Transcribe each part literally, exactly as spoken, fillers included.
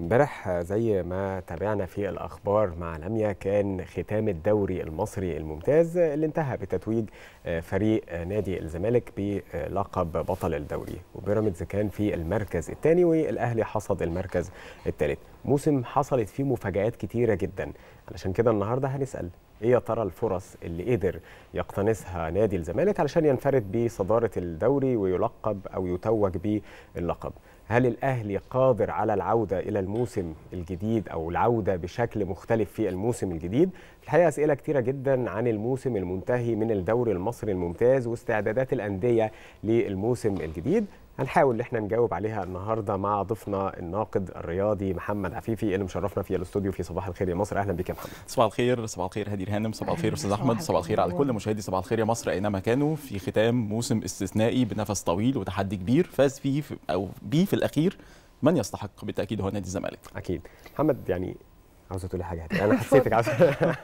امبارح زي ما تابعنا في الأخبار مع لمياء كان ختام الدوري المصري الممتاز اللي انتهى بتتويج فريق نادي الزمالك بلقب بطل الدوري، وبيراميدز كان في المركز الثاني والأهلي حصد المركز الثالث. موسم حصلت فيه مفاجآت كتيرة جدا، علشان كده النهارده هنسأل ايه يا ترى الفرص اللي قدر يقتنصها نادي الزمالك علشان ينفرد بصدارة الدوري ويلقب او يتوج باللقب. هل الأهلي قادر على العودة إلى الموسم الجديد أو العودة بشكل مختلف في الموسم الجديد؟ الحقيقة أسئلة كتيرة جدا عن الموسم المنتهي من الدوري المصري الممتاز واستعدادات الأندية للموسم الجديد، هنحاول ان احنا نجاوب عليها النهارده مع ضيفنا الناقد الرياضي محمد عفيفي اللي مشرفنا في الاستوديو في صباح الخير يا مصر. اهلا بك يا محمد. صباح الخير. صباح الخير هدير هانم. صباح الخير استاذ احمد. صباح الخير على كل مشاهدي صباح الخير يا مصر اينما كانوا، في ختام موسم استثنائي بنفس طويل وتحدي كبير فاز فيه في او بيه في الاخير من يستحق بالتاكيد هو نادي الزمالك. اكيد محمد، يعني عاوزه تقولي حاجه؟ انا حسيتك عاوزه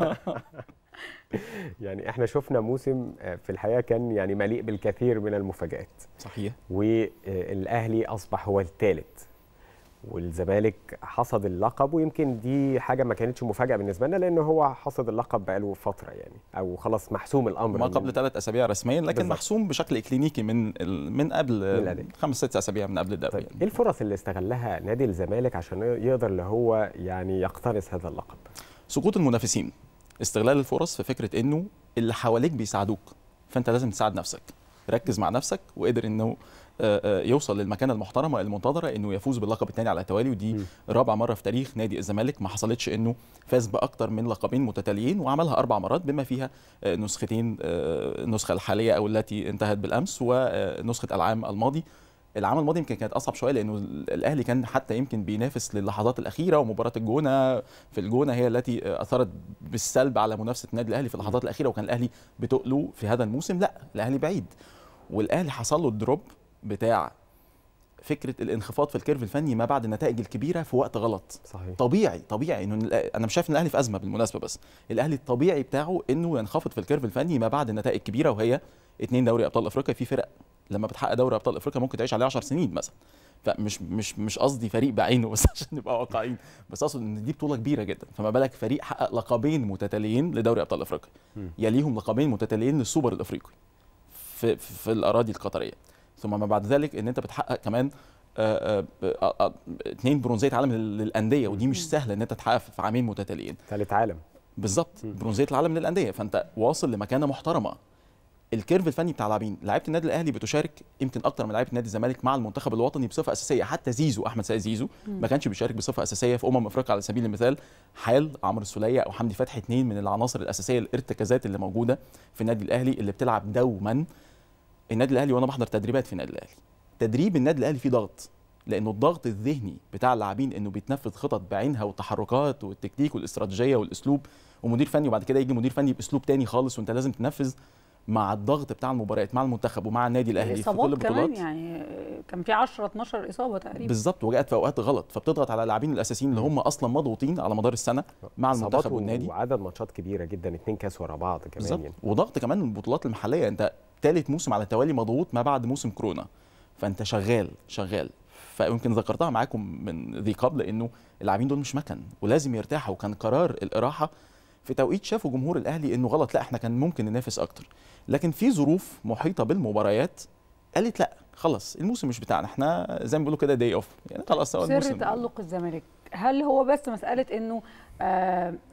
يعني احنا شفنا موسم في الحقيقه كان يعني مليء بالكثير من المفاجآت. صحيح. والاهلي اصبح هو الثالث والزمالك حصد اللقب، ويمكن دي حاجه ما كانتش مفاجاه بالنسبه لنا لان هو حصد اللقب بقاله فتره، يعني او خلاص محسوم الامر ما قبل ثلاث اسابيع رسميا، لكن بالزبط. محسوم بشكل كلينيكي من من قبل خمس ست اسابيع من قبل الدوري. طيب. يعني. ايه الفرص اللي استغلها نادي الزمالك عشان يقدر اللي هو يعني يقتنص هذا اللقب؟ سقوط المنافسين، استغلال الفرص، في فكره انه اللي حواليك بيساعدوك فانت لازم تساعد نفسك، ركز مع نفسك، وقدر انه يوصل للمكانه المحترمه المنتظره انه يفوز باللقب الثاني على التوالي، ودي رابع مره في تاريخ نادي الزمالك ما حصلتش انه فاز باكثر من لقبين متتاليين، وعملها اربع مرات بما فيها نسختين، النسخه الحاليه او التي انتهت بالامس ونسخه العام الماضي. العام الماضي يمكن كانت اصعب شويه لانه الاهلي كان حتى يمكن بينافس للحظات الاخيره، ومباراه الجونه في الجونه هي التي اثرت بالسلب على منافسه النادي الاهلي في اللحظات الاخيره، وكان الاهلي بتقله. في هذا الموسم لا، الاهلي بعيد، والاهلي حصل له الدروب بتاع فكره الانخفاض في الكيرف الفني ما بعد النتائج الكبيره في وقت غلط. صحيح. طبيعي طبيعي انه انا مش شايف ان الاهلي في ازمه بالمناسبه، بس الاهلي الطبيعي بتاعه انه ينخفض في الكيرف الفني ما بعد النتائج الكبيره، وهي اثنين دوري ابطال افريقيا. في فرق لما بتحقق دوري ابطال افريقيا ممكن تعيش عليه عشر سنين مثلا، فمش مش مش قصدي فريق بعينه بس عشان نبقى واقعيين، بس اقصد ان دي بطوله كبيره جدا، فما بالك فريق حقق لقبين متتاليين لدوري ابطال افريقيا يليهم لقبين متتاليين للسوبر الافريقي في في الاراضي القطريه، ثم ما بعد ذلك ان انت بتحقق كمان اثنين برونزيه عالم للانديه، ودي مش سهله ان انت تحقق في عامين متتاليين. ثالث عالم بالظبط، برونزيه العالم للانديه، فانت واصل لمكانه محترمه. الكيرف الفني بتاع لاعبين، لعيبه النادي الاهلي بتشارك يمكن اكتر من لعيبه نادي الزمالك مع المنتخب الوطني بصفه اساسيه، حتى زيزو احمد السيد زيزو ما كانش بيشارك بصفه اساسيه في امم افريقيا على سبيل المثال، حال عمرو السليه او حمدي فتحي، اثنين من العناصر الاساسيه الارتكازات اللي موجوده في النادي الاهلي اللي بتلعب دوما. النادي الاهلي وانا بحضر تدريبات في النادي الاهلي، تدريب النادي الاهلي فيه ضغط، لانه الضغط الذهني بتاع اللاعبين انه بيتنفذ خطط بعينها والتحركات والتكتيك والاستراتيجيه والاسلوب، ومدير فني وبعد كده يجي مدير فني باسلوب ثاني خالص، وانت لازم تنفذ مع الضغط بتاع المباريات مع المنتخب ومع النادي الاهلي في كل البطولات. يعني كان في عشرة اتناشر اصابه تقريبا بالظبط، وجاءت في اوقات غلط، فبتضغط على اللاعبين الاساسيين اللي هم اصلا مضغوطين على مدار السنه مع المنتخب والنادي، وعدد ماتشات كبيره جدا، اتنين كاس ورا بعض كمان يعني. وضغط كمان البطولات المحليه، انت ثالث موسم على التوالي مضغوط ما بعد موسم كورونا، فانت شغال شغال. فيمكن ذكرتها معاكم من ذي قبل انه اللاعبين دول مش مكن ولازم يرتاحوا، وكان قرار الاراحه في توقيت شافوا جمهور الاهلي انه غلط، لا احنا كان ممكن ننافس اكتر، لكن في ظروف محيطه بالمباريات قالت لا خلاص الموسم مش بتاعنا، احنا زي ما بيقولوا كده داي اوف يعني خلاص. هو سر تألق الزمالك هل هو بس مساله انه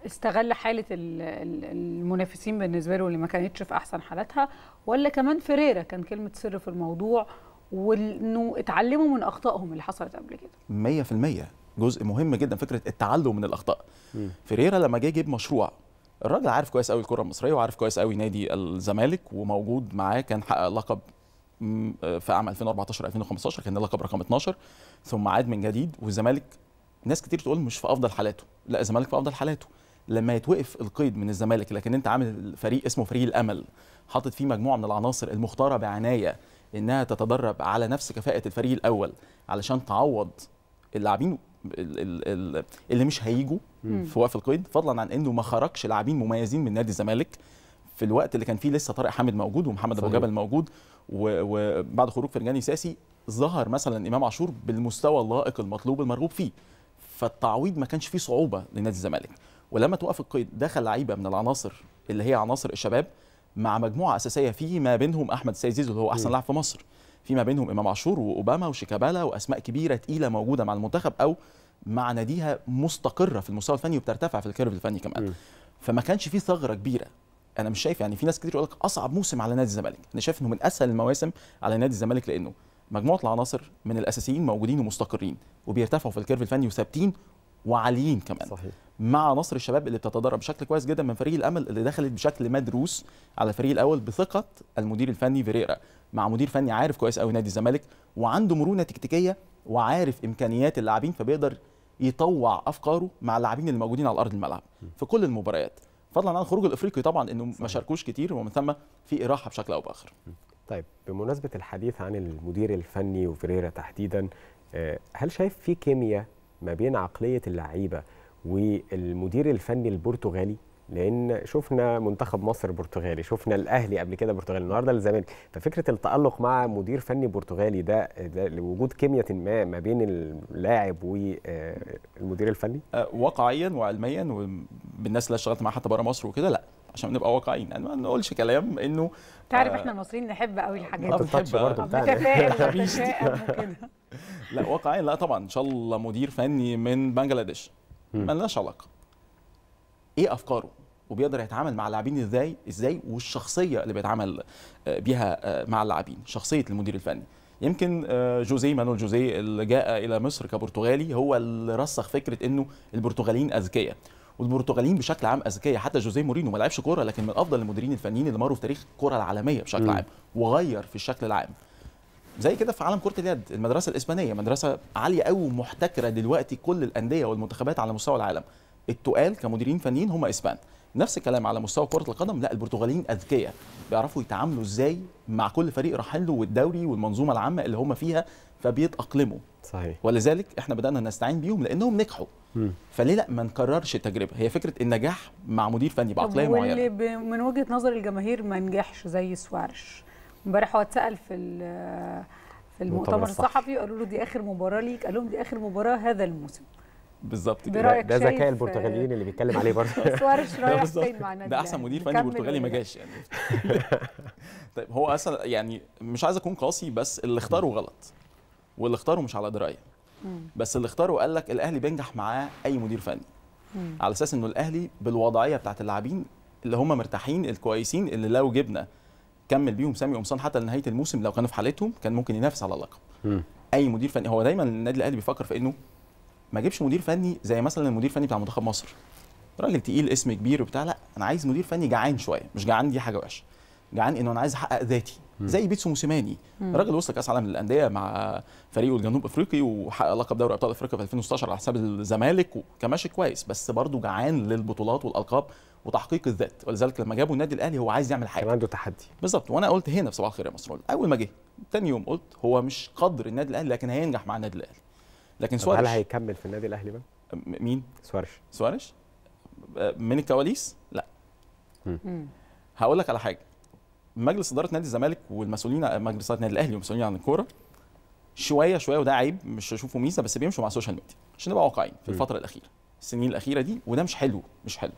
استغل حاله المنافسين بالنسبه له اللي ما كانتش في احسن حالاتها، ولا كمان فيريرا كان كلمه سر في الموضوع وانه اتعلموا من اخطائهم اللي حصلت قبل كده؟ مية في المية جزء مهم جدا فكره التعلم من الاخطاء. فيريرا لما جه يجيب مشروع، الراجل عارف كويس قوي الكره المصريه وعارف كويس قوي نادي الزمالك وموجود معاه، كان حقق لقب في عام ألفين وأربعتاشر ألفين وخمستاشر كان اللقب رقم اتناشر، ثم عاد من جديد، والزمالك ناس كتير تقول مش في افضل حالاته، لا الزمالك في افضل حالاته. لما يتوقف القيد من الزمالك، لكن انت عامل فريق اسمه فريق الامل، حاطط فيه مجموعه من العناصر المختاره بعنايه انها تتدرب على نفس كفاءه الفريق الاول علشان تعوض اللاعبين اللي مش هيجوا في وقف القيد، فضلا عن انه ما خرجش لاعبين مميزين من نادي الزمالك في الوقت اللي كان فيه لسه طارق حامد موجود ومحمد ابو جبل موجود، وبعد خروج فرجاني ساسي ظهر مثلا امام عاشور بالمستوى اللائق المطلوب المرغوب فيه. فالتعويض ما كانش فيه صعوبه لنادي الزمالك. ولما توقف القيد دخل لعيبه من العناصر اللي هي عناصر الشباب مع مجموعه اساسيه في ما بينهم احمد السيد زيزو اللي هو احسن لاعب في مصر، في ما بينهم امام عاشور واوباما وشيكابالا واسماء كبيره تقيله موجوده مع المنتخب او مع ناديها مستقره في المستوى الفني وبترتفع في الكيرف الفني كمان. م. فما كانش فيه ثغره كبيره. انا مش شايف، يعني في ناس كتير يقول لك اصعب موسم على نادي الزمالك، انا شايف انه من اسهل المواسم على نادي الزمالك لانه مجموعه العناصر من الاساسيين موجودين ومستقرين وبيرتفعوا في الكيرف الفني وثابتين وعاليين كمان. صحيح. مع عناصر الشباب اللي بتتدرب بشكل كويس جدا من فريق الامل اللي دخلت بشكل مدروس على الفريق الاول بثقه المدير الفني فيريرا، مع مدير فني عارف كويس قوي نادي الزمالك وعنده مرونه تكتيكيه وعارف امكانيات اللاعبين، فبيقدر يطوع افكاره مع اللاعبين اللي موجودين على ارض الملعب في كل المباريات، فضلا عن الخروج الافريقي طبعا انه ما شاركوش كتير ومن ثم في اراحه بشكل او باخر. طيب بمناسبه الحديث عن المدير الفني وفيريرا تحديدا، هل شايف في كيمياء ما بين عقليه اللعيبه والمدير الفني البرتغالي؟ لان شفنا منتخب مصر برتغالي، شفنا الاهلي قبل كده برتغالي، النهارده الزمالك، ففكره التالق مع مدير فني برتغالي ده لوجود كيمياء ما ما بين اللاعب والمدير الفني واقعيا وعلميا وبالناس اللي اشتغلت معاها حتى بره مصر وكده. لا عشان نبقى واقعيين يعني ما نقولش كلام انه تعرف آه احنا المصريين نحب قوي الحاجات دي، بنحب برضه كده. لا واقعيا لا طبعا ان شاء الله مدير فني من بنجلاديش مالناش علاقه ايه افكاره وبيقدر يتعامل مع اللاعبين ازاي ازاي والشخصيه اللي بيتعامل بيها مع اللاعبين، شخصيه المدير الفني. يمكن جوزيه مانويل جوزيه اللي جاء الى مصر كبرتغالي هو اللي رسخ فكره انه البرتغاليين اذكياء والبرتغاليين بشكل عام اذكياء. حتى جوزيه مورينيو ما لعبش كوره لكن من افضل المديرين الفنيين اللي مروا في تاريخ الكره العالميه بشكل م. عام وغير في الشكل العام. زي كده في عالم كره اليد المدرسه الاسبانيه مدرسه عاليه قوي ومحتكره دلوقتي كل الانديه والمنتخبات على مستوى العالم، التقال كمديرين فنيين هم اسبان. نفس الكلام على مستوى كره القدم، لا البرتغاليين اذكياء بيعرفوا يتعاملوا ازاي مع كل فريق رايحين له والدوري والمنظومه العامه اللي هم فيها فبيتاقلموا. صحيح. ولذلك احنا بدانا نستعين بيهم لانهم نجحوا. فليه لا ما نكررش التجربه؟ هي فكره النجاح مع مدير فني بعقليه معينه. واللي ب... من وجهه نظر الجماهير ما نجحش زي سواريش. امبارح هو اتسال في في المؤتمر الصحفي قالوا له دي اخر مباراه ليك، قال لهم دي اخر مباراه هذا الموسم. بالظبط كده، ده ذكاء البرتغاليين اللي بيتكلم عليه برضه. سواريش رايح فين مع نادي الاهلي؟ ده احسن مدير فني برتغالي ما جاش يعني. طيب هو اصلا يعني مش عايز اكون قاسي بس اللي اختاره غلط واللي اختاره مش على درايه. بس اللي اختاره قال لك الاهلي بينجح معاه اي مدير فني. على اساس انه الاهلي بالوضعيه بتاعت اللاعبين اللي هم مرتاحين الكويسين اللي لو جبنا كمل بيهم سامي قمصان حتى لنهايه الموسم لو كانوا في حالتهم كان ممكن ينافس على اللقب. اي مدير فني هو دايما النادي الاهلي بيفكر في انه ما اجيبش مدير فني زي مثلا المدير الفني بتاع منتخب مصر، راجل تقيل اسم كبير وبتاع، لا انا عايز مدير فني جعان شويه، مش جعان دي حاجه وحشه، جعان انه انا عايز احقق ذاتي. زي بيتسو موسيماني راجل وصل كاس عالم للانديه مع فريقه الجنوب افريقي وحقق لقب دوري ابطال افريقيا في ألفين وستاشر على حساب الزمالك وكماشي كويس، بس برضه جعان للبطولات والالقاب وتحقيق الذات. ولذلك لما جابوا النادي الاهلي هو عايز يعمل حاجه، كان عنده تحدي. بالظبط. وانا قلت هنا في صباح الخير يا مصر اول ما جه ثاني يوم قلت هو مش قدر النادي الاهلي لكن هينجح مع النادي الاهلي. لكن سواريش هل هيكمل في النادي الاهلي بقى؟ مين؟ سواريش. سواريش من الكواليس؟ لا. هقول لك على حاجه، مجلس اداره نادي الزمالك والمسؤولين مجلس اداره نادي الاهلي والمسؤولين عن الكوره شويه شويه وده عيب مش هشوفه ميزه، بس بيمشوا مع السوشيال ميديا عشان نبقى واقعيين في الفتره الاخيره السنين الاخيره دي، وده مش حلو مش حلو.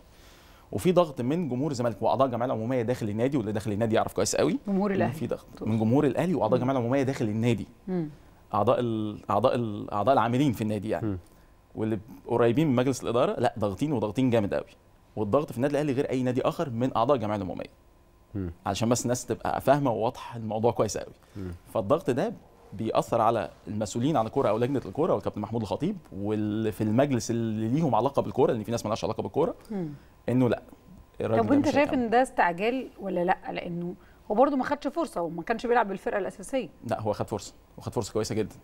وفي ضغط من جمهور الزمالك واعضاء الجمعيه العموميه داخل النادي، واللي داخل النادي يعرف كويس قوي جمهور الاهلي في ضغط من جمهور الاهلي واعضاء الجمعيه العموميه داخل النادي. م. اعضاء الاعضاء الاعضاء العاملين في النادي يعني م. واللي قريبين من مجلس الاداره لا ضاغطين وضاغطين جامد قوي. والضغط في النادي الاهلي غير اي نادي اخر من اعضاء الجمعيه العموميه، علشان بس الناس تبقى فاهمه وواضحه الموضوع كويس قوي. فالضغط ده بيأثر على المسؤولين عن الكوره او لجنه الكوره والكابتن محمود الخطيب واللي في المجلس اللي ليهم علاقه بالكوره، لان في ناس ما لهاش علاقه بالكوره، انه لا الراجل. طب وانت شايف ان ده استعجال ولا لا؟ لانه هو برده ما خدش فرصه وما كانش بيلعب بالفرقه الاساسيه. لا هو خد فرصه وخد فرصه كويسه جدا،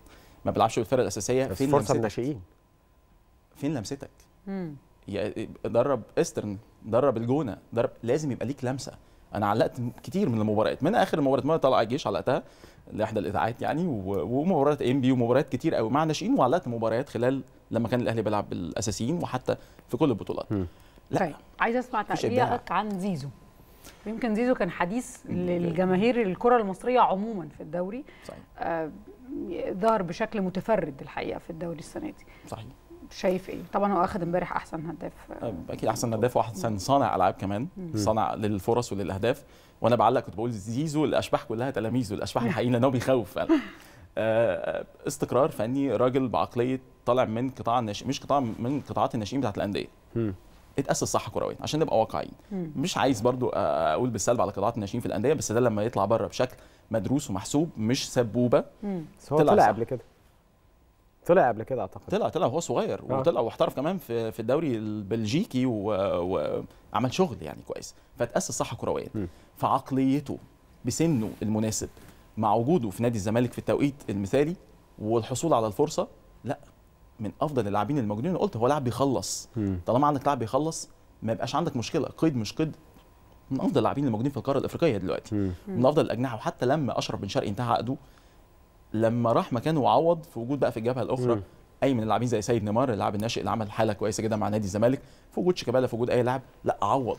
ما بيلعبش بالفرقه الاساسيه. فين فرصه الناشئين؟ فين لمستك؟ امم درب استرن، درب الجونه، درب، لازم يبقى ليك لمسه. انا علقت كتير من المباريات، من اخر مباراه ما طلع الجيش علقتها لاحدى الاذاعات يعني، ومباريات ام بي ومباريات كتير قوي مع ناشئين، وعلقت مباريات خلال لما كان الاهلي بيلعب بالاساسيين وحتى في كل البطولات. م. لا طيب عايز اسمع تعليقك عن زيزو. يمكن زيزو كان حديث للجماهير الكره المصريه عموما في الدوري. صحيح. آه ظهر بشكل متفرد الحقيقه في الدوري السنه دي. صحيح. شايف ايه؟ طبعا هو اخذ امبارح احسن هداف، اكيد احسن هداف واحسن صانع العاب كمان، صانع للفرص وللاهداف. وانا بعلق كنت بقول زيزو الاشباح كلها تلاميذه، الاشباح الحقيقيين لانه بيخوف فعلا. استقرار فني، راجل بعقليه طالع من قطاع الناشئين، مش قطاع من قطاعات الناشئين بتاعت الانديه. اتأسس صح كرويا عشان نبقى واقعيين، مش عايز برضو اقول بالسلب على قطاعات الناشئين في الانديه، بس ده لما يطلع بره بشكل مدروس ومحسوب مش سبوبه. بس هو طلع قبل كده، طلع قبل كده اعتقد، طلع طلع وهو صغير آه. وطلع واحترف كمان في في الدوري البلجيكي وعمل شغل يعني كويس، فاتأسس صح كرويا. فعقليته بسنه المناسب مع وجوده في نادي الزمالك في التوقيت المثالي والحصول على الفرصه، لا من افضل اللاعبين الموجودين. قلت هو لاعب بيخلص، طالما عندك لاعب بيخلص ما يبقاش عندك مشكله، قيد مش قيد، من افضل اللاعبين الموجودين في القاره الافريقيه دلوقتي، مم. من افضل الاجنحه. وحتى لما اشرف بن شرقي انتهى عقده، لما راح مكانه وعوض في وجود بقى في الجبهه الاخرى مم. اي من اللاعبين زي سيد نيمار اللاعب الناشئ اللي عمل حاله كويسه جدا مع نادي الزمالك، في وجود شيكابالا، في وجود اي لاعب، لا عوض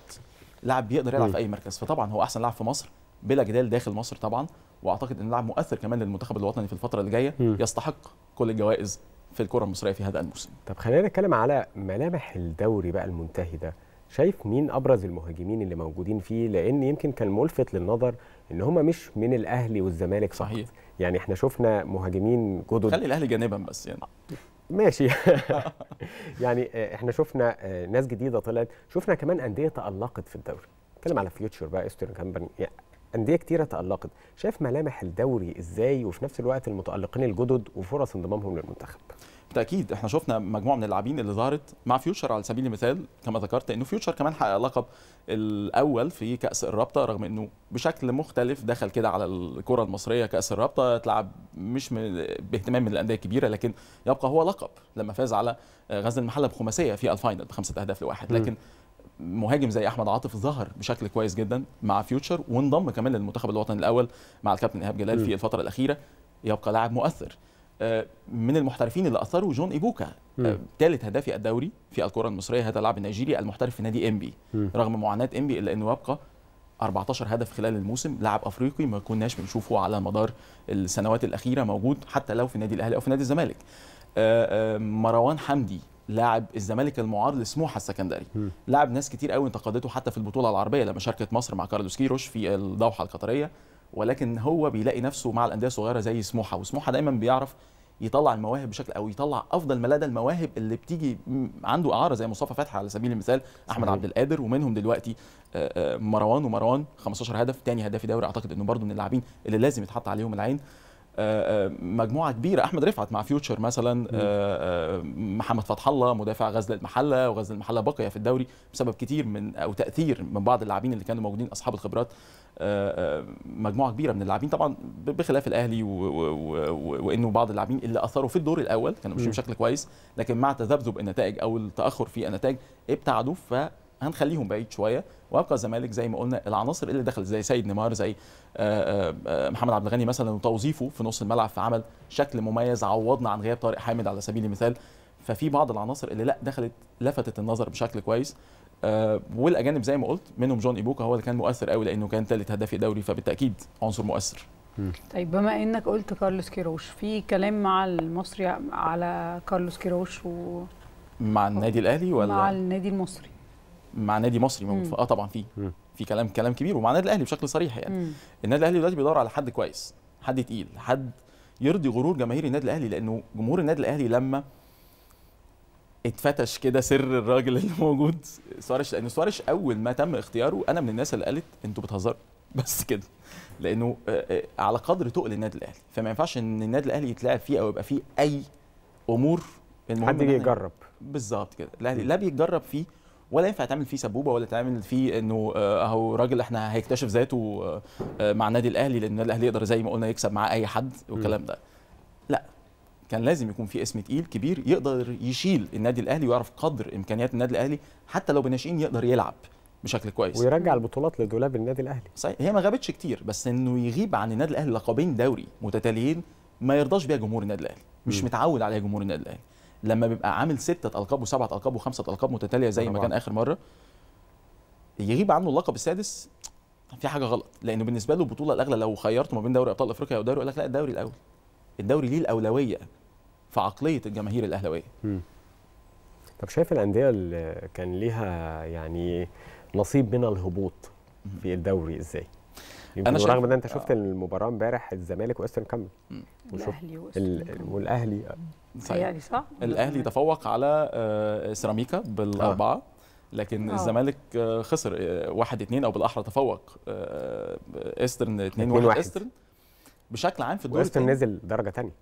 لاعب بيقدر يلعب في اي مركز. فطبعا هو احسن لاعب في مصر بلا جدال داخل مصر طبعا، واعتقد ان لاعب مؤثر كمان للمنتخب الوطني في الفتره اللي جايه، يستحق كل الجوائز في الكره المصريه في هذا الموسم. طب خلينا نتكلم على ملامح الدوري بقى المنتهي ده، شايف مين ابرز المهاجمين اللي موجودين فيه؟ لان يمكن كان ملفت للنظر ان هم مش من الاهلي والزمالك صحيح فقط. يعني احنا شفنا مهاجمين جدد، خلي الاهلي جانبا بس يعني ماشي. يعني احنا شفنا ناس جديده طلعت، شفنا كمان انديه تالقت في الدوري، نتكلم على فيوتشر بقى، استون كامباني، يعني انديه كتيره تالقت. شايف ملامح الدوري ازاي، وفي نفس الوقت المتالقين الجدد وفرص انضمامهم للمنتخب؟ بالتاكيد احنا شفنا مجموعه من اللاعبين اللي ظهرت مع فيوتشر على سبيل المثال، كما ذكرت انه فيوتشر كمان حقق لقب الاول في كاس الرابطه، رغم انه بشكل مختلف دخل كده على الكره المصريه. كاس الرابطه تلعب مش باهتمام من الانديه الكبيره، لكن يبقى هو لقب لما فاز على غزل المحله بخماسيه في الفاينل بخمسه اهداف لواحد. لكن مهاجم زي احمد عاطف ظهر بشكل كويس جدا مع فيوتشر، وانضم كمان للمنتخب الوطني الاول مع الكابتن ايهاب جلال في الفتره الاخيره، يبقى لاعب مؤثر. من المحترفين اللي اثروا جون إيبوكا، ثالث هدافي الدوري في الكره المصريه، هذا اللاعب النيجيري المحترف في نادي إنبي، رغم معاناه إنبي الا انه يبقى أربعتاشر هدف خلال الموسم. لاعب افريقي ما كناش بنشوفه على مدار السنوات الاخيره موجود حتى لو في نادي الاهلي او في نادي الزمالك. مروان حمدي لاعب الزمالك المعار لسموحه السكندري، لاعب ناس كتير قوي انتقدته حتى في البطوله العربيه لما شاركت مصر مع كارلوس كيروش في الدوحه القطريه، ولكن هو بيلاقي نفسه مع الانديه الصغيره زي سموحه، وسموحه دايما بيعرف يطلع المواهب بشكل او يطلع افضل ما لدى المواهب اللي بتيجي عنده اعاره، زي مصطفى فتحي على سبيل المثال، احمد عبد القادر، ومنهم دلوقتي مروان. ومروان خمستاشر هدف، ثاني هداف دوري، اعتقد انه برضه من اللاعبين اللي لازم يتحط عليهم العين. مجموعه كبيره، احمد رفعت مع فيوتشر مثلا، محمد فتح الله مدافع غزل المحله، وغزل المحله بقي في الدوري بسبب كتير من او تاثير من بعض اللاعبين اللي كانوا موجودين اصحاب الخبرات. مجموعه كبيره من اللاعبين طبعا بخلاف الاهلي، وانه بعض اللاعبين اللي اثروا في الدور الاول كانوا ماشيين بشكل كويس، لكن مع تذبذب النتائج او التاخر في النتائج ابتعدوا، ف هنخليهم بعيد شويه. وابقى الزمالك زي ما قلنا العناصر اللي دخلت زي سيد نيمار، زي محمد عبد الغني مثلا، وتوظيفه في نص الملعب فعمل شكل مميز، عوضنا عن غياب طارق حامد على سبيل المثال. ففي بعض العناصر اللي لا دخلت لفتت النظر بشكل كويس، والاجانب زي ما قلت منهم جون إيبوكا هو اللي كان مؤثر قوي لانه كان ثالث هدافي دوري، فبالتاكيد عنصر مؤثر. طيب بما انك قلت كارلوس كيروش، في كلام مع المصري على كارلوس كيروش و مع النادي الاهلي ولا مع النادي المصري؟ مع نادي مصري موجود، اه طبعا في في كلام كلام كبير، ومع النادي الاهلي بشكل صريح. يعني مم. النادي الاهلي دلوقتي بيدور على حد كويس، حد تقيل، حد يرضي غرور جماهير النادي الاهلي، لانه جمهور النادي الاهلي لما اتفتش كده سر الراجل اللي موجود سواريش، لان سواريش اول ما تم اختياره انا من الناس اللي قالت انتوا بتهزروا بس كده، لانه على قدر تقل النادي الاهلي، فما ينفعش ان النادي الاهلي يتلعب فيه او يبقى فيه اي امور حد يجرب بالظبط كده. الاهلي لا بيتجرب فيه ولا ينفع تعمل فيه سبوبه، ولا تعمل فيه انه اهو راجل احنا هيكتشف ذاته مع النادي الاهلي، لان النادي الاهلي يقدر زي ما قلنا يكسب مع اي حد والكلام ده. لا، كان لازم يكون في اسم تقيل كبير يقدر يشيل النادي الاهلي ويعرف قدر امكانيات النادي الاهلي، حتى لو بناشئين يقدر يلعب بشكل كويس ويرجع البطولات لدولاب النادي الاهلي. صحيح، هي ما غابتش كتير، بس انه يغيب عن النادي الاهلي لقبين دوري متتاليين ما يرضاش بيها جمهور النادي الاهلي، مش متعود عليها جمهور النادي الاهلي. لما بيبقى عامل ستة ألقاب وسبعة ألقاب وخمسة ألقاب متتالية زي ما كان آخر مرة، يغيب عنه اللقب السادس، في حاجة غلط. لأنه بالنسبة له البطولة الأغلى، لو خيرته ما بين دوري أبطال أفريقيا أو دوري، يقول لك لا الدوري الأول، الدوري ليه الأولوية في عقلية الجماهير الأهلاوية. طب شايف الأندية اللي كان ليها يعني نصيب من الهبوط في الدوري ازاي؟ انا رغم ان انت شفت آه. المباراه امبارح الزمالك واسترن كامل والاهلي واسترن والاهلي صحيح صح؟ الاهلي تفوق على آه سيراميكا بالاربعه آه. لكن آه. الزمالك آه خسر واحد اثنين او بالاحرى تفوق آه استرن اثنين واحد استرن بشكل عام في الدوري. واسترن نزل درجه ثانيه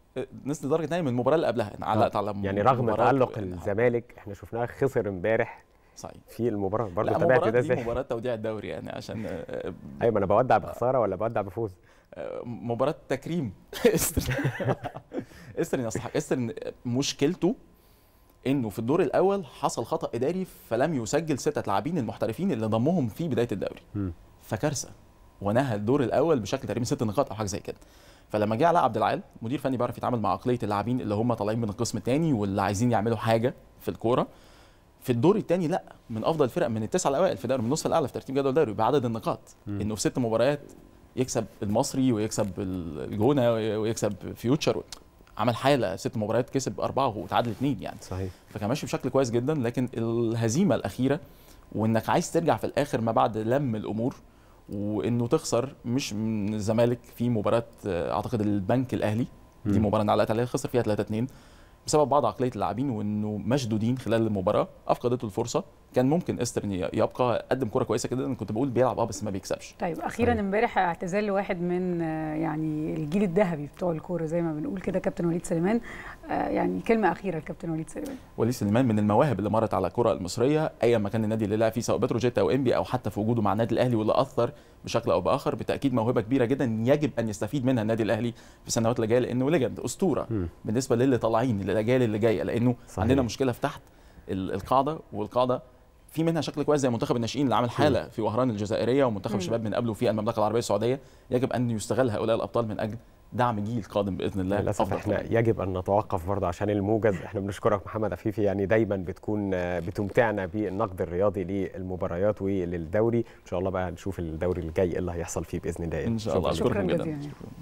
نزل درجه ثانيه من المباراه اللي قبلها علقت على يعني رغم تعلق الزمالك احنا شفناه خسر امبارح صحيح في المباراه برضه تابعت ده ازاي؟ مباراه توديع الدوري يعني عشان ايوه ما انا بودع بخساره ولا بودع بفوز؟ مباراه تكريم استرن استرن يصحك استرن مشكلته انه في الدور الاول حصل خطا اداري فلم يسجل سته لاعبين المحترفين اللي ضمهم في بدايه الدوري فكارثه ونهى الدور الاول بشكل تقريبا ست نقاط او حاجه زي كده فلما جه علاء عبد العال مدير فني بيعرف يتعامل مع عقليه اللاعبين اللي هم طالعين من القسم الثاني واللي عايزين يعملوا حاجه في الكوره في الدور الثاني لا من افضل الفرق من التسعه الاوائل في دوري من النصف الاعلى في ترتيب جدول الدوري بعدد النقاط م. انه في ست مباريات يكسب المصري ويكسب الجونه ويكسب فيوتشر عمل حاله ست مباريات كسب اربعه وتعادل اثنين يعني صحيح فكان ماشي بشكل كويس جدا لكن الهزيمه الاخيره وانك عايز ترجع في الاخر ما بعد لم الامور وانه تخسر مش من الزمالك في مباراه اعتقد البنك الاهلي م. دي مباراه علقت عليها خسر فيها ثلاثة اثنين بسبب بعض عقليه اللاعبين وانه مشدودين خلال المباراه افقدته الفرصه كان ممكن استرن يبقى قدم كره كويسه جدا كنت بقول بيلعب اه بس ما بيكسبش. طيب اخيرا امبارح اعتزال لواحد من يعني الجيل الذهبي بتوع الكوره زي ما بنقول كده كابتن وليد سليمان يعني كلمه اخيره لكابتن وليد سليمان. وليد سليمان من المواهب اللي مرت على الكره المصريه اي مكان النادي اللي لعب فيه سواء بتروجيت او انبي او حتى في وجوده مع النادي الاهلي واللي اثر بشكل او باخر بالتاكيد موهبه كبيره جدا يجب ان يستفيد منها النادي الاهلي في السنوات اللي جايه لانه ليجند اسطوره م. بالنسبه للي طالعين للاجيال اللي جايه لانه صحيح. عندنا مشكله في تحت القاعده والقاعده في منها شكل كويس زي منتخب الناشئين اللي عمل حاله في وهران الجزائريه ومنتخب الشباب من قبله في المملكه العربيه السعوديه يجب ان يستغل هؤلاء الابطال من اجل دعم جيل قادم باذن الله للاسف احنا يجب ان نتوقف برضه عشان الموجز احنا بنشكرك محمد عفيفي يعني دايما بتكون بتمتعنا بالنقد الرياضي للمباريات وللدوري ان شاء الله بقى نشوف الدوري الجاي اللي هيحصل فيه باذن الله ان شاء الله شكرا, شكرا جدا, جداً.